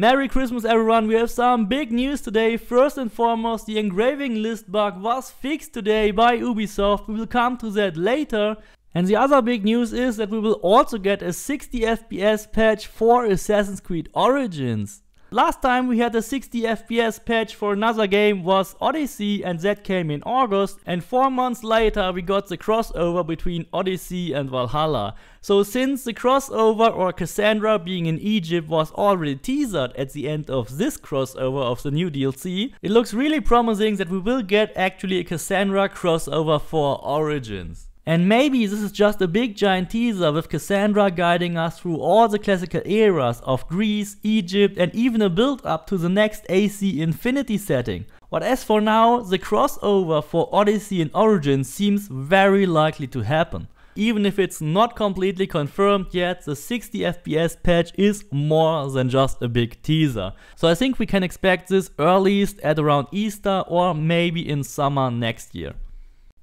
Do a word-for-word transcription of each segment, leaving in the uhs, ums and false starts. Merry Christmas everyone, we have some big news today. First and foremost, the engraving list bug was fixed today by Ubisoft, we will come to that later. And the other big news is that we will also get a sixty F P S patch for Assassin's Creed Origins. Last time we had a sixty F P S patch for another game was Odyssey, and that came in August, and four months later we got the crossover between Odyssey and Valhalla. So since the crossover, or Cassandra being in Egypt, was already teasered at the end of this crossover of the new D L C, it looks really promising that we will get actually a Cassandra crossover for Origins. And maybe this is just a big giant teaser with Cassandra guiding us through all the classical eras of Greece, Egypt, and even a build up to the next A C Infinity setting. But as for now, the crossover for Odyssey and Origins seems very likely to happen. Even if it's not completely confirmed yet, the sixty F P S patch is more than just a big teaser. So I think we can expect this earliest at around Easter or maybe in summer next year.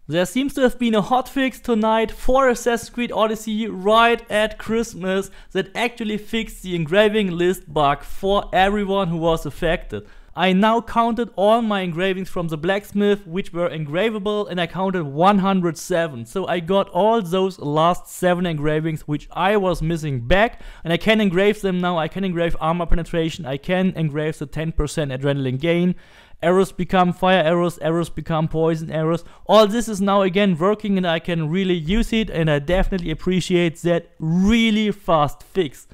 There seems to have been a hotfix tonight for Assassin's Creed Odyssey right at Christmas that actually fixed the engraving list bug for everyone who was affected. I now counted all my engravings from the blacksmith which were engravable, and I counted one hundred seven. So I got all those last seven engravings which I was missing back, and I can engrave them now. I can engrave armor penetration, I can engrave the ten percent adrenaline gain. Arrows become fire arrows, arrows become poison arrows. All this is now again working and I can really use it, and I definitely appreciate that really fast fix.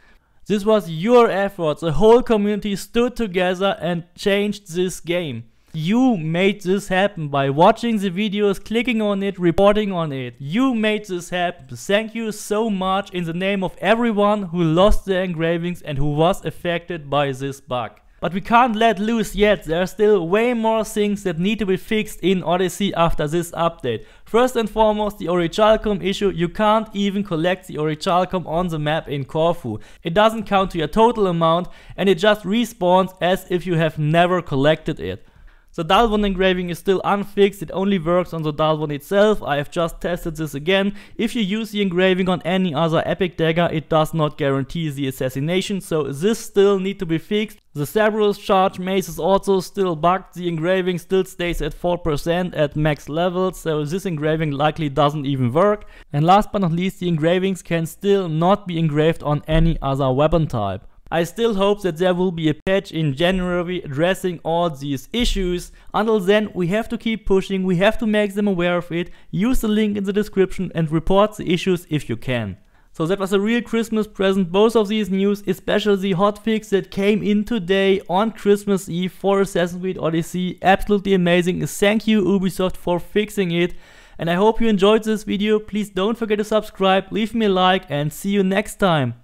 This was your effort, the whole community stood together and changed this game. You made this happen by watching the videos, clicking on it, reporting on it. You made this happen. Thank you so much in the name of everyone who lost their engravings and who was affected by this bug. But we can't let loose yet, there are still way more things that need to be fixed in Odyssey after this update. First and foremost, the Orichalcum issue. You can't even collect the Orichalcum on the map in Corfu. It doesn't count to your total amount and it just respawns as if you have never collected it. The Dallwun engraving is still unfixed, it only works on the Dallwun itself. I have just tested this again. If you use the engraving on any other epic dagger, it does not guarantee the assassination, so this still needs to be fixed. The Cerberus Charge mace is also still bugged, the engraving still stays at four percent at max level, so this engraving likely doesn't even work. And last but not least, the engravings can still not be engraved on any other weapon type. I still hope that there will be a patch in January addressing all these issues. Until then, we have to keep pushing, we have to make them aware of it, use the link in the description and report the issues if you can. So that was a real Christmas present, both of these news, especially the hotfix that came in today on Christmas Eve for Assassin's Creed Odyssey. Absolutely amazing, thank you Ubisoft for fixing it. And I hope you enjoyed this video, please don't forget to subscribe, leave me a like and see you next time.